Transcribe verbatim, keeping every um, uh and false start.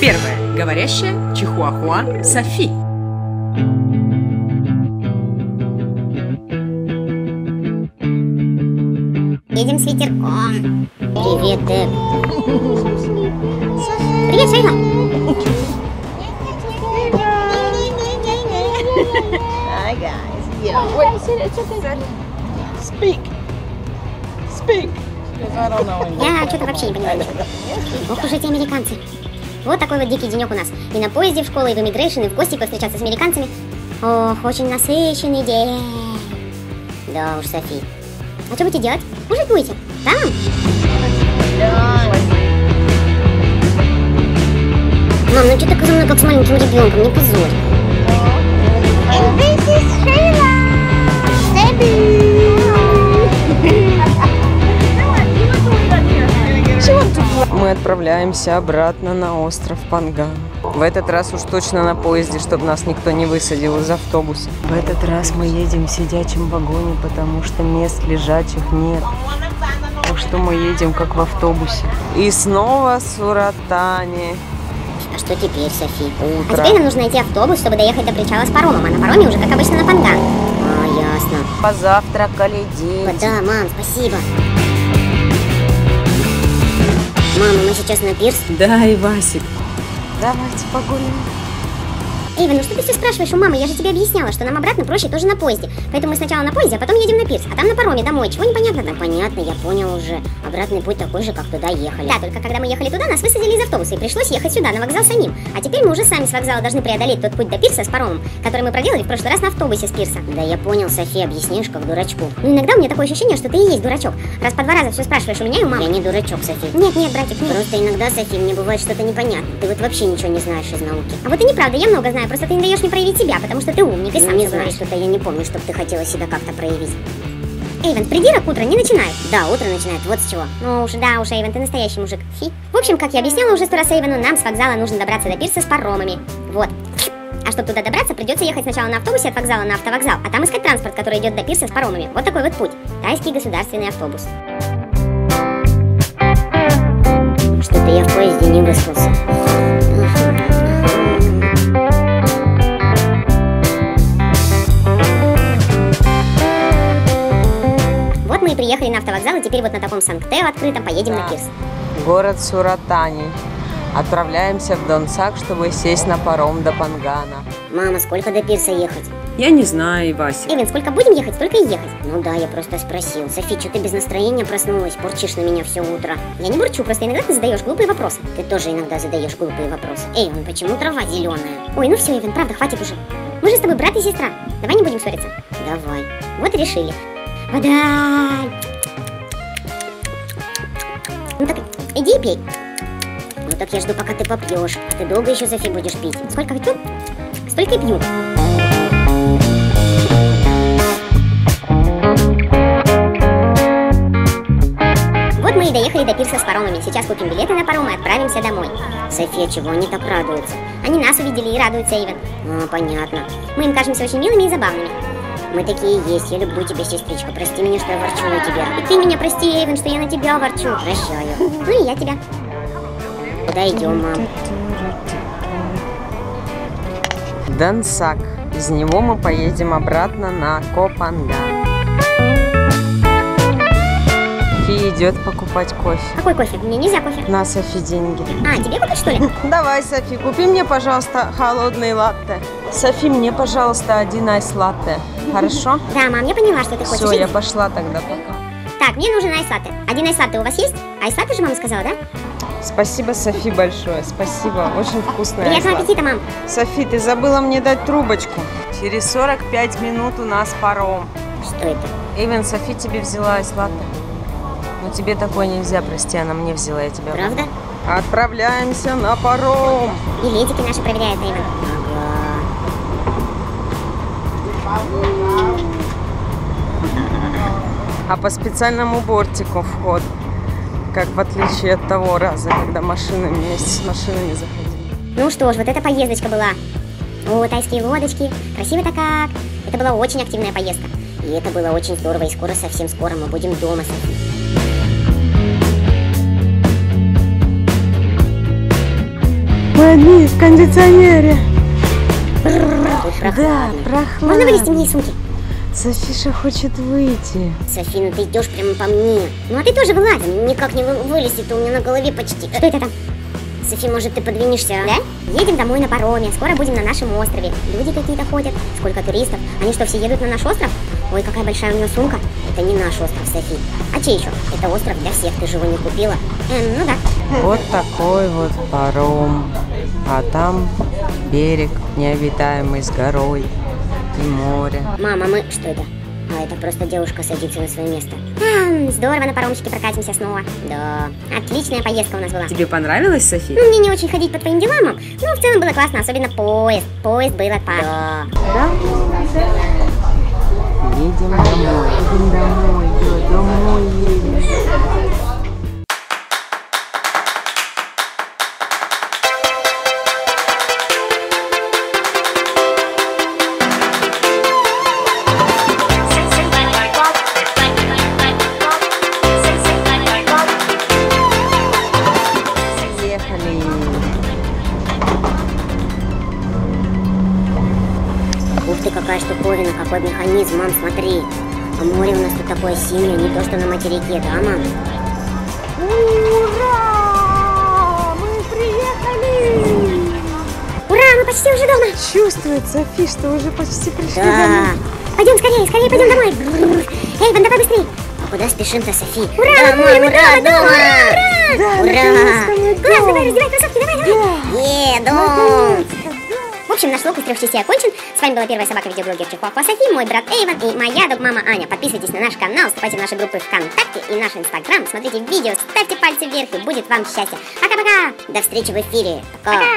Первое. Говорящая чихуахуа Софи. Едем с ветерком. Привет, Дэд. Привет, Шейла. Hi, guys. Yeah. Wait. Speak. Speak. Я что-то вообще не понимаю. Ох уж эти американцы. Вот такой вот дикий денек у нас. И на поезде в школу, и в иммигрейшн, и в гости повстречаться с американцами. Ох, очень насыщенный день. Да уж, Софи. А что будете делать? Может, будете? Да? Мам, ну что так за мной, как с маленьким ребенком? Не позорь. And this is Sheila. Мы отправляемся обратно на остров Панган. В этот раз уж точно на поезде, чтобы нас никто не высадил из автобуса. В этот раз мы едем в сидячем вагоне, потому что мест лежачих нет. Так что мы едем как в автобусе. И снова Суратани. А что теперь, Софи? Утро. А теперь нам нужно идти автобус, чтобы доехать до причала с паромом. А на пароме уже, как обычно, на Панган. А, ясно. Позавтракали дети. Да, мам, спасибо. Мама, мы сейчас на пирс. Да, и Васик. Давайте погоним. Эйва, ну что ты все спрашиваешь у мамы? Я же тебе объясняла, что нам обратно проще тоже на поезде. Поэтому мы сначала на поезде, а потом едем на пирс. А там на пароме домой. Чего непонятно там? Понятно, я понял уже. Обратный путь такой же, как туда ехали. Да, только когда мы ехали туда, нас высадили из автобуса. И пришлось ехать сюда, на вокзал самим. А теперь мы уже сами с вокзала должны преодолеть тот путь до пирса с паромом, который мы проделали в прошлый раз на автобусе с пирса. Да, я понял, София, объясняешь как дурачку. Ну иногда у меня такое ощущение, что ты и есть дурачок. Раз по два раза все спрашиваешь у меня и у мамы. Я не дурачок, София. Нет, нет, братик, нет. Просто иногда, София, мне бывает что-то непонятно. Ты вот вообще ничего не знаешь из науки. А вот и неправда, я много знаю. Просто ты не даешь мне проявить себя, потому что ты умник и сам не знаешь. Что-то я не помню, чтобы ты хотела себя как-то проявить. Эйвен, придирок утро не начинает. Да, утро начинает, вот с чего. Ну уж, да уж, Эйвен, ты настоящий мужик. Фи. В общем, как я объясняла уже сто раз Эйвену, нам с вокзала нужно добраться до пирса с паромами. Вот. А чтобы туда добраться, придется ехать сначала на автобусе от вокзала на автовокзал, а там искать транспорт, который идет до пирса с паромами. Вот такой вот путь. Тайский государственный автобус. Что-то я в поезде не выспался. Приехали на автовокзал, и теперь вот на таком Санктео открытом поедем да. на пирс. Город Суратани. Отправляемся в Донсак, чтобы сесть на паром до Пангана. Мама, сколько до пирса ехать? Я не знаю, Вася. Эвен, сколько будем ехать, столько и ехать. Ну да, я просто спросил. Софи, что ты без настроения проснулась, бурчишь на меня все утро. Я не бурчу, просто иногда ты задаешь глупые вопросы. Ты тоже иногда задаешь глупые вопросы. Эйвен, почему трава зеленая? Ой, ну все, Эвен, правда, хватит уже. Мы же с тобой брат и сестра. Давай не будем ссориться. Давай. Вот и решили. Вода! Ну так, иди и пей. Ну так я жду, пока ты попьешь. Ты долго еще, Софи, будешь пить. Сколько хочу, столько и пью. Вот мы и доехали до пирса с паромами. Сейчас купим билеты на паром и отправимся домой. София, чего они так радуются? Они нас увидели и радуются, Эйвен. А, понятно. Мы им кажемся очень милыми и забавными. Мы такие есть, я люблю тебя, сестричка. Прости меня, что я ворчу на тебя. И ты меня прости, Эйвен, что я на тебя ворчу. Прощаю. Ну и я тебя. Куда идем, мам? Донсак. Из него мы поедем обратно на Ко Панган. Софи идет покупать кофе. Какой кофе? Мне нельзя кофе. На, Софи, деньги. А, тебе купить, что ли? Давай, Софи, купи мне, пожалуйста, холодный латте. Софи, мне, пожалуйста, один айс латте. Хорошо? Да, мам, я поняла, что ты хочешь. Все, я пошла тогда пока. Так, мне нужен айс латте. Один айс латте у вас есть? Айс латте же мама сказала, да? Спасибо, Софи, большое. Спасибо, очень вкусное. Приятного аппетита, мам. Софи, ты забыла мне дать трубочку. Через сорок пять минут у нас паром. Что это? Эйвен, Софи тебе взяла айс латте. Но тебе такое нельзя, прости, она мне взяла, я тебя... Правда? Отправляемся на паром. Билетики наши проверяют, Эйвен. Ага. А по специальному бортику вход. Как в отличие от того раза, когда машины вместе с машинами заходили. Ну что ж, вот эта поездочка была. О, тайские лодочки, красиво-то как. Это была очень активная поездка. И это было очень здорово, и скоро, совсем скоро мы будем дома, Софи. Мы они в кондиционере. Да, прохладно. Можно вылезти мне из сумки? Софиша хочет выйти. Софи, ну ты идешь прямо по мне. Ну а ты тоже вылазь. Никак не вылезет, ты у меня на голове почти. Что это там? Софи, может, ты подвинешься? Да? Едем домой на пароме, скоро будем на нашем острове. Люди какие-то ходят, сколько туристов. Они что, все едут на наш остров? Ой, какая большая у нее сумка. Это не наш остров, Софи. А чей еще? Это остров для всех, ты же его не купила. Эм, ну да. Вот такой вот паром. А там берег необитаемый с горой и море. Мама, мы... Что это? А это просто девушка садится на свое место. А, здорово, на паромчике прокатимся снова. Да, отличная поездка у нас была. Тебе понравилось, Софи? Ну, мне не очень ходить по твоим делам, мам. Ну, в целом было классно, особенно поезд. Поезд был от пары. Да. Да? Едем домой. Едем домой. Домой едем. Какая штуковина, какой механизм, мам, смотри. А море у нас тут такое синее, не то что на материке, да, мам? Ура! Мы приехали! Ура, мы почти уже дома! Чувствует, Софи, что уже почти пришли да. домой. Пойдем скорее, скорее пойдем домой! Эй, Ван, давай быстрее! А куда спешим-то, Софи? Ура, домой, мы дома, дома! Ура! Да, ура! Класс, давай, раздевай кроссовки, давай, давай! Е, дом! В общем, наш влог из трех частей окончен. С вами была первая собака видеоблогер Чихуахуа Софи, мой брат Эйвен и моя док-мама Аня. Подписывайтесь на наш канал, вступайте в наши группы ВКонтакте и наш Инстаграм. Смотрите видео, ставьте пальцы вверх и будет вам счастье. Пока-пока! До встречи в эфире. Пока! Пока.